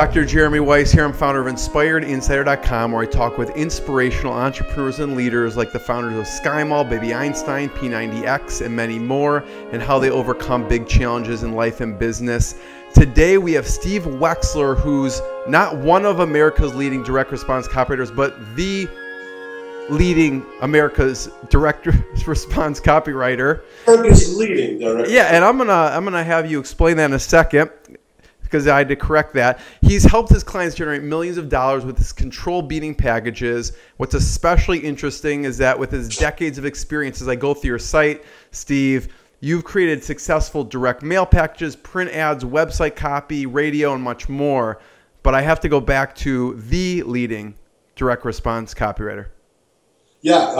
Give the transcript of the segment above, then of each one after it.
Dr. Jeremy Weiss here. I'm founder of inspiredinsider.com, where I talk with inspirational entrepreneurs and leaders like the founders of SkyMall, Baby Einstein, P90X, and many more, and how they overcome big challenges in life and business. Today we have Steve Wexler, who's not one of America's leading direct response copywriters, but the leading America's direct response copywriter. America's leading direct. Yeah, and I'm gonna have you explain that in a second, because I had to correct that. He's helped his clients generate millions of dollars with his control-beating packages. What's especially interesting is that with his decades of experience, as I go through your site, Steve, you've created successful direct mail packages, print ads, website copy, radio, and much more. But I have to go back to the leading direct response copywriter. Yeah,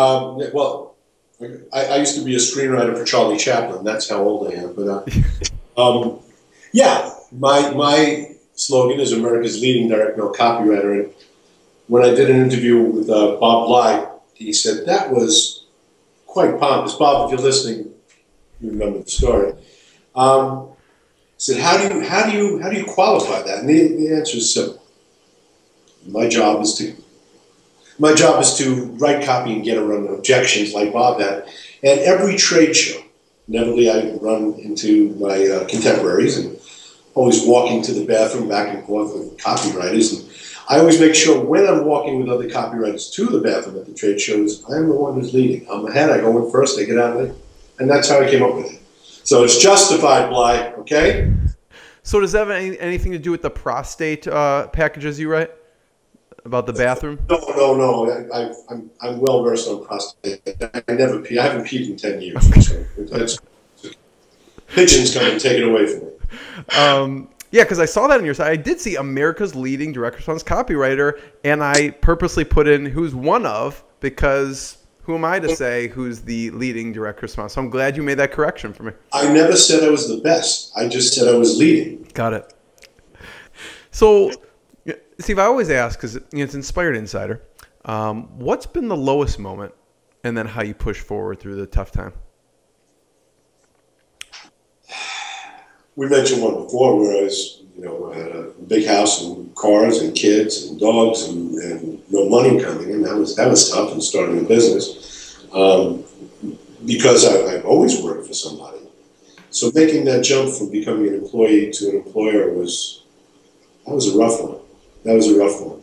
well, I used to be a screenwriter for Charlie Chaplin. That's how old I am. But yeah. My slogan is America's leading direct mail copywriter. And when I did an interview with Bob Bly, he said that was quite pompous. Bob, if you're listening, you remember the story. He said, "How do you qualify that?" And the answer is simple. My job is to write copy and get around objections like Bob had. And every trade show, inevitably I run into my contemporaries and always walking to the bathroom back and forth with copywriters, and I always make sure when I'm walking with other copywriters to the bathroom at the trade shows, I'm the one who's leading. I'm ahead, I go in first, I get out of it, and that's how I came up with it. So it's justified, Bly, okay? So does that have anything to do with the prostate packages you write about the bathroom? No. I'm well versed on prostate. I never pee. I haven't peed in 10 years. Okay. So pigeons come and take it away from me. Yeah, because I saw that on your site. I did see America's leading direct response copywriter, and I purposely put in who's one of, because who am I to say who's the leading direct response? So I'm glad you made that correction for me. I never said I was the best. I just said I was leading. Got it. So, Steve, I always ask, because it's Inspired Insider, what's been the lowest moment, and then how you push forward through the tough time? We mentioned one before where I was, I had a big house and cars and kids and dogs and no money coming in. That was tough in starting a business because I've always worked for somebody. So making that jump from becoming an employee to an employer was a rough one. That was a rough one.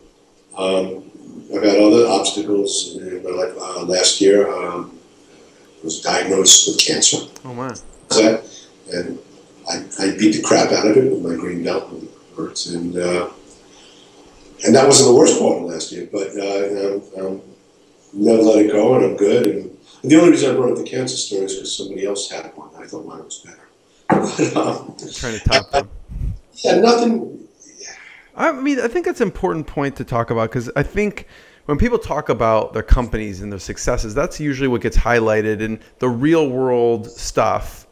I've had other obstacles in my life. Last year, I was diagnosed with cancer. Oh, wow. And I beat the crap out of it with my green belt and hurts, and that wasn't the worst part of last year. But I'm never let it go, and I'm good. And the only reason I wrote the cancer story is because somebody else had one. I thought mine was better. But, trying to top them. Yeah, nothing. Yeah. I mean, I think that's an important point to talk about, because I think when people talk about their companies and their successes, that's usually what gets highlighted, and the real world stuff,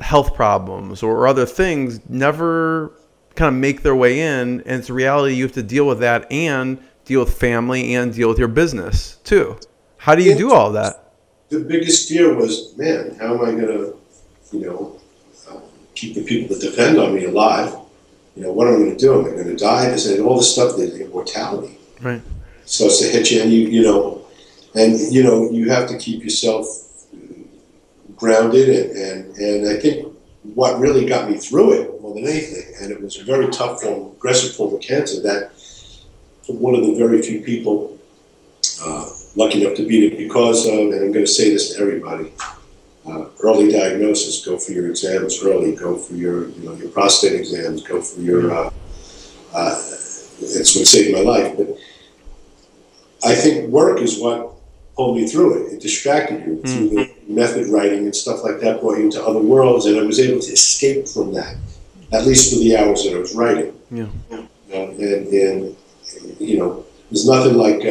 health problems or other things, never kind of make their way in, and it's a reality. You have to deal with that and deal with family and deal with your business too. How do you do all that? The biggest fear was, man, how am I going to, keep the people that depend on me alive? What am I going to do? Am I going to die? There's all the stuff, the mortality. Right. So it's to hit you, and you you have to keep yourself grounded, and I think what really got me through it more than anything, and it was a very tough form, aggressive form of cancer, that one of the very few people lucky enough to beat it because of, and I'm going to say this to everybody, early diagnosis, go for your exams early, go for your, your prostate exams, go for your, it's what saved my life, but I think work is what pulled me through it. It distracted you through the method writing and stuff like that, brought you into other worlds, and I was able to escape from that, at least for the hours that I was writing. Yeah. And there's nothing like,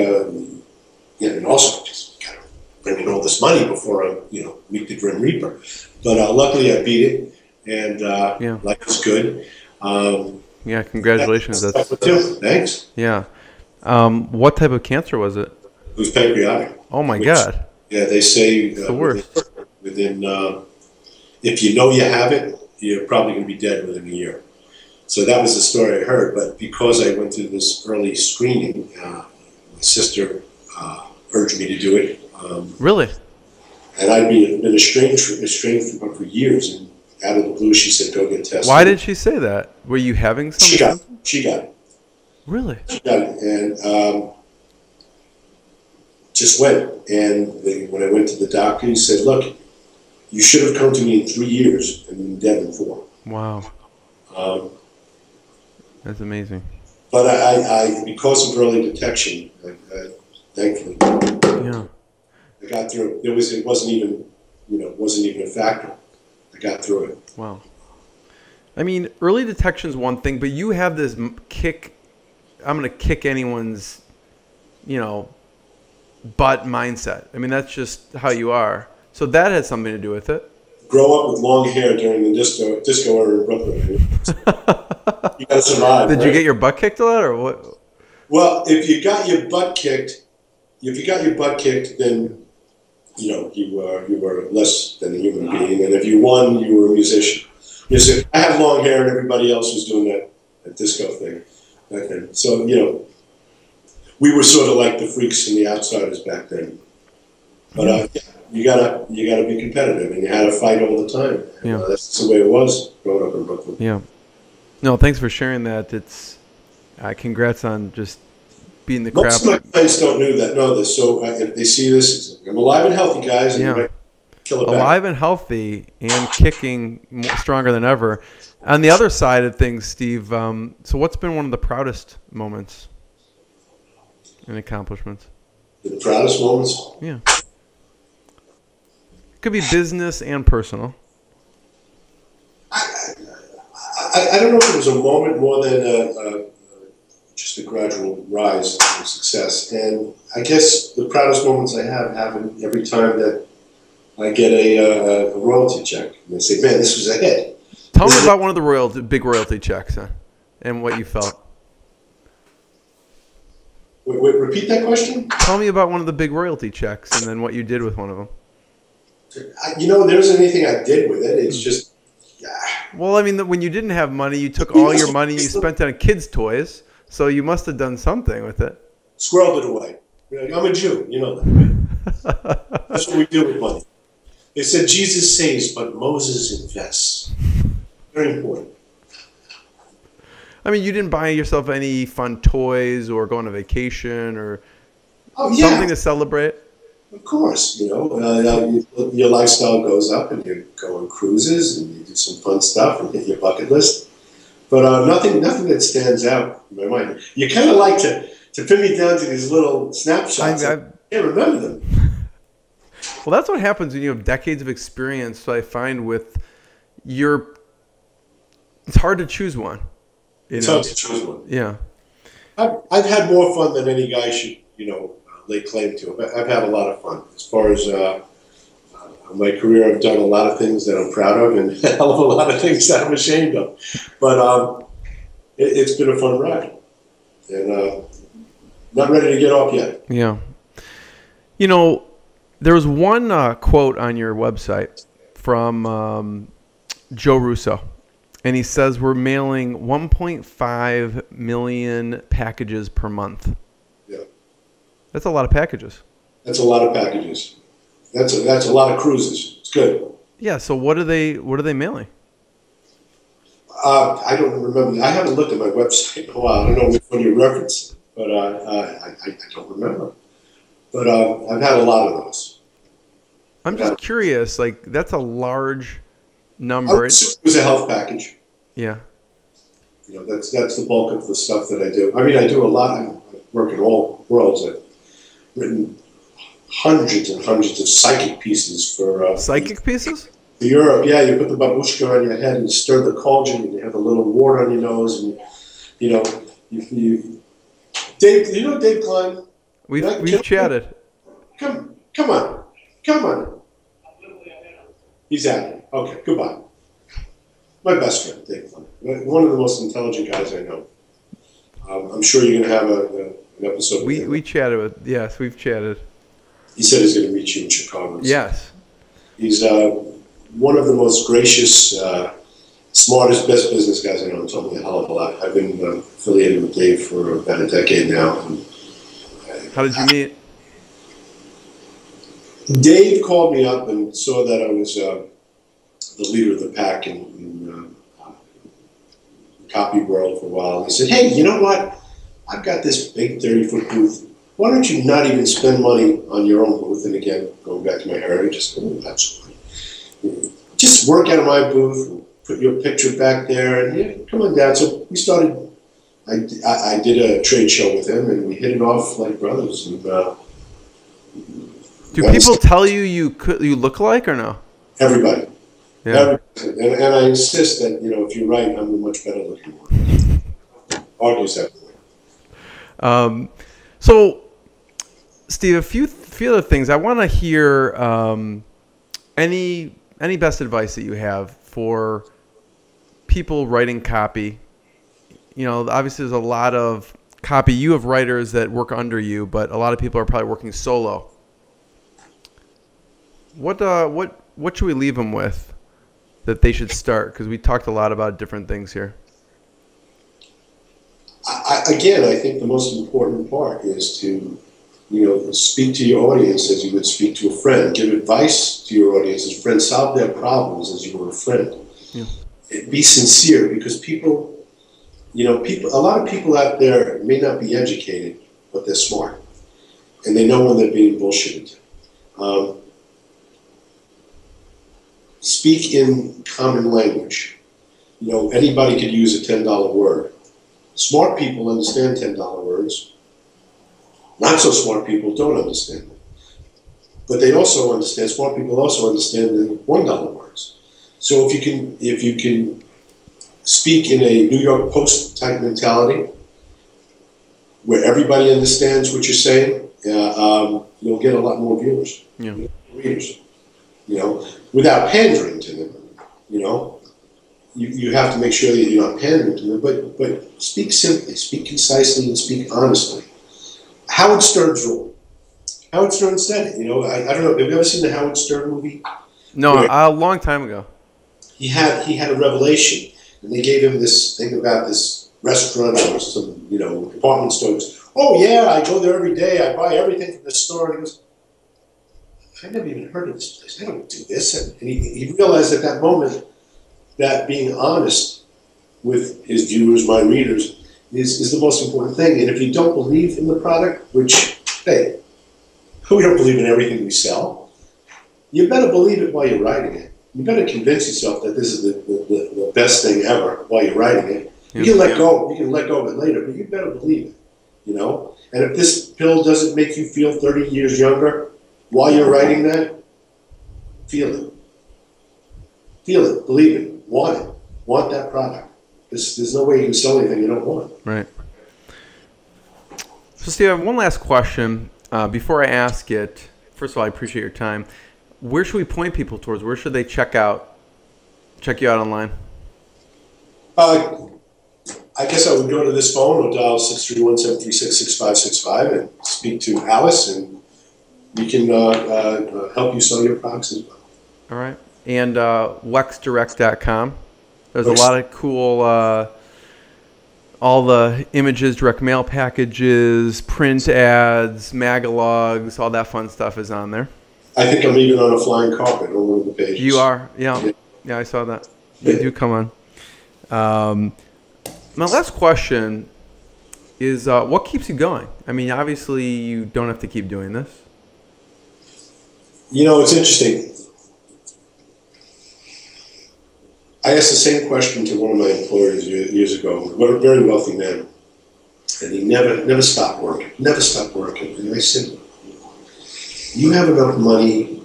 and also just kind of bringing all this money before I, meet the Grim Reaper. But luckily I beat it, and life is good. Yeah, congratulations. That's thanks. Yeah. What type of cancer was it? It was pancreatic. Oh my God. Yeah, they say the worst. Within if you know you have it, you're probably going to be dead within a year. So that was the story I heard, but because I went through this early screening, my sister urged me to do it. Really? And I'd been estranged from her for years, and out of the blue, she said, go get tested. Why did she say that? Were you having something? She got it. Really? She got it, and just went. And when I went to the doctor, he said, look, you should have come to me in 3 years, and you've been dead in 4. Wow. That's amazing. But I because of early detection, I thankfully, yeah, I got through. It wasn't even a factor. I got through it. Wow. I mean, early detection is one thing, but you have this kick. I'm going to kick anyone's, butt mindset. I mean, that's just how you are. So that has something to do with it. Grow up with long hair during the disco era in Brooklyn. You gotta survive. Did you get your butt kicked a lot, or what? Well, if you got your butt kicked, then you were less than a human being, and if you won, you were a musician. You said, I have long hair, and everybody else was doing that disco thing back then. So we were sort of like the freaks and the outsiders back then, but. You gotta be competitive, and you had to fight all the time. Yeah, that's the way it was growing up in Brooklyn. Yeah, no, thanks for sharing that. It's, congrats on just being the crap. Most of my clients don't know this, so if they see this, it's, I'm alive and healthy, guys. And yeah, kill it alive back. And healthy, and kicking stronger than ever. On the other side of things, Steve. So, what's been one of the proudest moments and accomplishments? The proudest moments. Yeah. Could be business and personal. I don't know if it was a moment more than just a gradual rise in success. And I guess the proudest moments I have happen every time that I get a royalty check. And they say, man, this was a hit. Tell me about one of the big royalty checks, huh? And what you felt. Wait, repeat that question? Tell me about one of the big royalty checks and then what you did with one of them. There isn't anything I did with it. It's just, yeah. Well, I mean, when you didn't have money, you took all your money, you spent it on kids' toys, so you must have done something with it. Squirreled it away. I'm a Jew, you know that. That's what we do with money. They said, Jesus saves, but Moses invests. Very important. I mean, you didn't buy yourself any fun toys or go on a vacation or something to celebrate? Of course, your lifestyle goes up, and you go on cruises, and you do some fun stuff, and hit your bucket list. But nothing that stands out in my mind. You kind of like to pin me down to these little snapshots. I can't remember them. Well, that's what happens when you have decades of experience. So I find it's hard to choose one. It's hard to choose one. Yeah, I've had more fun than any guy should, lay claim to. I've had a lot of fun. As far as my career, I've done a lot of things that I'm proud of and a hell of a lot of things that I'm ashamed of. But it's been a fun ride. And not ready to get off yet. Yeah. There was one quote on your website from Joe Russo. And he says, we're mailing 1.5 million packages per month. That's a lot of packages. That's a lot of packages. That's a lot of cruises. It's good. Yeah. So what are they mailing? I don't remember. I haven't looked at my website in a while. I don't know which one you referenced, but I don't remember. But I've had a lot of those. I'm just curious. Like, that's a large number. It was a health package. Yeah. That's the bulk of the stuff that I do. I mean, I do a lot. I work in all worlds. Written hundreds and hundreds of psychic pieces for psychic pieces? For Europe, yeah. You put the babushka on your head and stir the cauldron, and you have a little wart on your nose, and Dave. You know Dave Klein? We've chatted. Come on. He's out here. Okay, goodbye. My best friend, Dave Klein, one of the most intelligent guys I know. I'm sure you're gonna have an episode. We chatted with, yes, we've chatted. He said he's going to meet you in Chicago. Yes. He's one of the most gracious smartest, best business guys I know. He taught me a hell of a lot. I've been affiliated with Dave for about a decade now. And how did you meet? Dave called me up and saw that I was the leader of the pack in the copy world for a while. And he said, hey, you know what? I've got this big 30-foot booth. Why don't you not even spend money on your own booth? And again, going back to my area, just work out of my booth and put your picture back there and yeah, come on down. So we started, I did a trade show with him and we hit it off like brothers. And, do people tell you you look alike or no? Everybody. Yeah. Everybody. And I insist that, you know, if you're right, I'm a much better looking one. Argues everywhere. So, Steve, a few other things. I want to hear any best advice that you have for people writing copy. You know, obviously there's a lot of copy. You have writers that work under you, but a lot of people are probably working solo. What should we leave them with that they should start? Because we talked a lot about different things here. I think the most important part is to, you know, speak to your audience as you would speak to a friend. Give advice to your audience as friends. Solve their problems as you were a friend. Yeah. Be sincere, because people, you know, a lot of people out there may not be educated, but they're smart, and they know when they're being bullshitted. Speak in common language. You know, anybody could use a $10 word. Smart people understand $10 words. Not so smart people don't understand them. But they also understand, smart people also understand the $1 words. So if you can speak in a New York Post type mentality, where everybody understands what you're saying, you'll get a lot more viewers, yeah. Readers. You know, without pandering to them, you know, you have to make sure that you're not pandering to them, but speak simply, speak concisely, and speak honestly. Howard Stern's rule. Howard Stern said it, you know, I don't know, have you ever seen the Howard Stern movie? No, a long time ago. He had a revelation, and they gave him this thing about this restaurant or some, you know, department store. He goes, oh yeah, I go there every day, I buy everything from the store, and he goes, I never even heard of this place. I don't do this. And he realized at that moment that being honest with his viewers, my readers, is the most important thing. And if you don't believe in the product, which, hey, we don't believe in everything we sell, you better believe it while you're writing it. You better convince yourself that this is the best thing ever while you're writing it. You can let go. You can let go of it later, but you better believe it. You know. And if this pill doesn't make you feel 30 years younger, while you're writing that, feel it. Feel it. Believe it. Want it. Want that product. There's no way you can sell anything you don't want. Right. So, Steve, I have one last question. Before I ask it, first of all, I appreciate your time. Where should we point people towards? Where should they check you out online? I guess I would go to this phone or dial 631-736-6565 and speak to Alice, and we can help you sell your products as well. All right. And wexdirect.com. There's a lot of cool, all the images, direct mail packages, print ads, magalogs, all that fun stuff is on there. I think I'm even on a flying carpet on one of the pages. You are? Yeah. Yeah, I saw that. You do come on. My last question is what keeps you going? I mean, obviously, you don't have to keep doing this. You know, it's interesting. I asked the same question to one of my employers years ago, a very wealthy man, and he never stopped working, never stopped working. And I said, you have enough money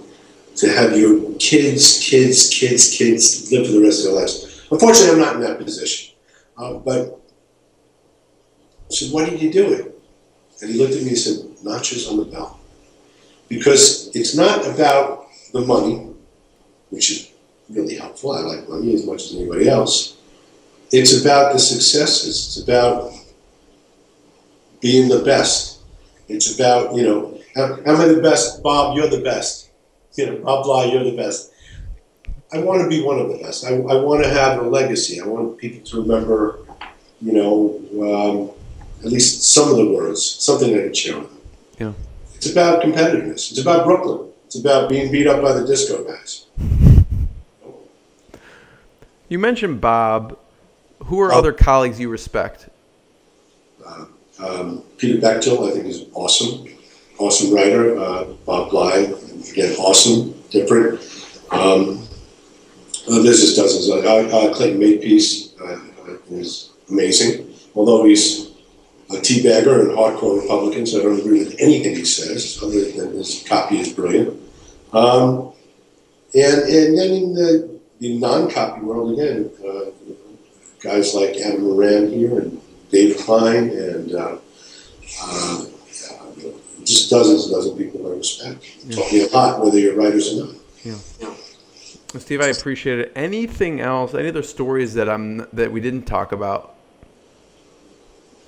to have your kids live for the rest of their lives. Unfortunately, I'm not in that position. But I said, why did you do it? And he looked at me and said, notches on the belt. Because it's not about the money, which is really helpful. I like money as much as anybody else. It's about the successes. It's about being the best. It's about, you know, am I the best? Bob, you're the best. You know, Bob Bly, you're the best. I want to be one of the best. I want to have a legacy. I want people to remember, you know, at least some of the words, something I can share with them. Yeah. It's about competitiveness. It's about Brooklyn. It's about being beat up by the disco guys. You mentioned Bob. Who are other colleagues you respect? Peter Bechtel, I think, is awesome. Awesome writer. Bob Bly, again, awesome, different. There's just dozens. Clayton Maypiece is amazing. Although he's a teabagger and hardcore Republican, so I don't agree with anything he says, other than his copy is brilliant. And then in the non-copy world, again, guys like Adam Moran here and Dave Klein and just dozens and dozens of people I respect. Yeah. Taught me a lot, whether you're writers or not. Yeah. Well, Steve, I appreciate it. Anything else? Any other stories that we didn't talk about?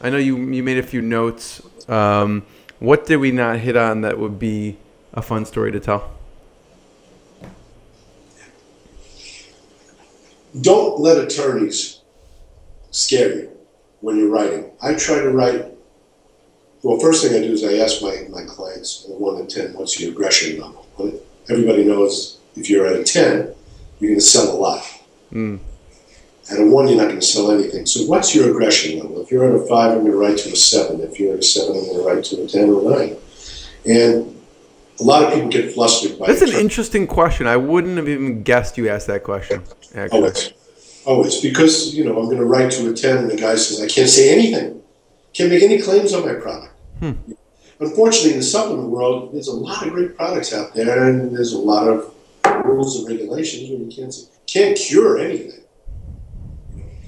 I know you made a few notes. What did we not hit on that would be a fun story to tell? Don't let attorneys scare you when you're writing. I try to write. Well, first thing I do is I ask my clients, 1 to 10, what's your aggression level? Everybody knows if you're at a 10, you're going to sell a lot. Mm. At a 1, you're not going to sell anything. So what's your aggression level? If you're at a 5, I'm going to write to a 7. If you're at a 7, I'm going to write to a 10 or a 9. And a lot of people get flustered by it. That's an interesting question. I wouldn't have even guessed you asked that question. Actually. Always. Because, you know, I'm going to write to a 10 and the guy says, I can't say anything. Can't make any claims on my product. Hmm. Unfortunately, in the supplement world, there's a lot of great products out there, and there's a lot of rules and regulations where you can't cure anything.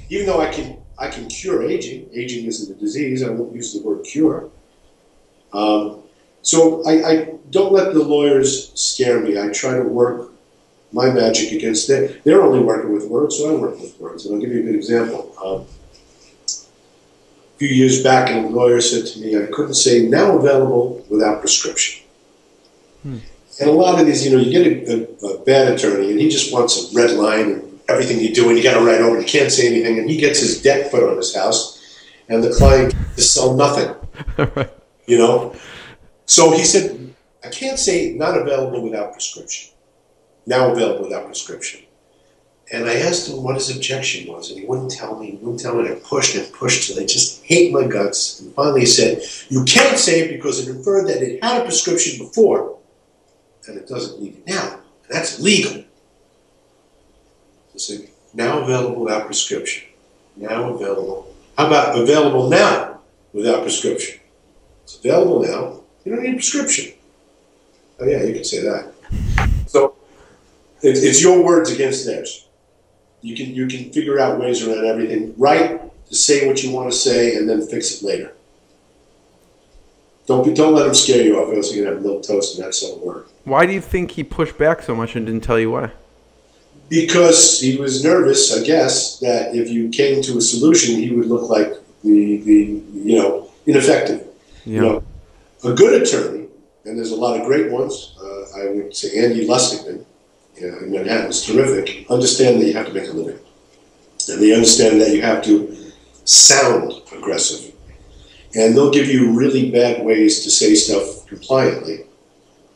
Even though I can cure aging. Aging isn't a disease. I won't use the word cure. So I don't let the lawyers scare me. I try to work my magic against them. They're only working with words, so I work with words. And I'll give you a good example. A few years back, and a lawyer said to me, I couldn't say now available without prescription. Hmm. And a lot of these, you know, you get a bad attorney, and he just wants a red line and everything you do, and you got to write over, you can't say anything, and he gets his deck foot on his house, and the client just sell nothing. You know? So he said, I can't say not available without prescription. Now available without prescription. And I asked him what his objection was, and he wouldn't tell me. He wouldn't tell me. I pushed and pushed till I just hate my guts. And finally he said, you can't say it because it inferred that it had a prescription before, and it doesn't need it now. And that's illegal. So I said, now available without prescription. Now available. How about available now without prescription? It's available now. You don't need a prescription. Oh, yeah, you can say that. So it's your words against theirs. You can figure out ways around everything. Write to say what you want to say and then fix it later. Don't let them scare you off, else you're going to have milk toast and that's not work. Why do you think he pushed back so much and didn't tell you why? Because he was nervous, I guess, that if you came to a solution, he would look like the you know, ineffective. Yeah. You know, a good attorney, and there's a lot of great ones, I would say Andy Lustigman, in Manhattan is terrific, understand that you have to make a living. And they understand that you have to sound aggressive. And they'll give you really bad ways to say stuff compliantly,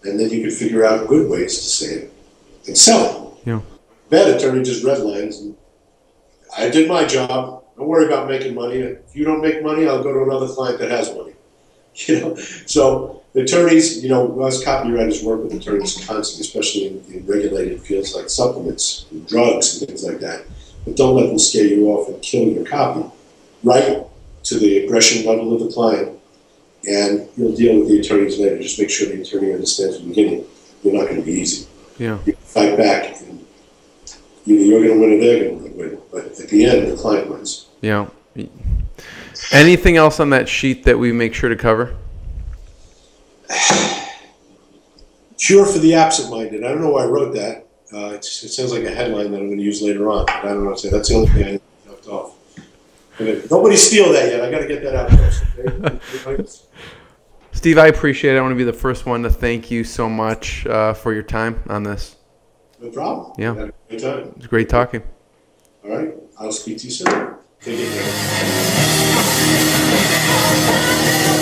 and then you can figure out good ways to say it and sell it. Yeah. Bad attorney just redlines. And I did my job. Don't worry about making money. If you don't make money, I'll go to another client that has money. You know, so the attorneys, you know, us copywriters work with attorneys constantly, especially in regulated fields like supplements and drugs and things like that. But don't let them scare you off and kill your copy. Write to the aggression level of the client, and you'll deal with the attorneys later. Just make sure the attorney understands from the beginning. You're not going to be easy. Yeah. You fight back, and either you're going to win or they're going to win. But at the end, the client wins. Yeah. Anything else on that sheet that we make sure to cover? Cure for the absent-minded. I don't know why I wrote that. It sounds like a headline that I'm going to use later on. But I don't know. So that's the only thing I left off. Nobody steal that yet. I got to get that out first. Okay? Steve, I appreciate it. I want to be the first one to thank you so much for your time on this. No problem. Yeah. Had a great time. It's great talking. All right. I'll speak to you soon. Take care.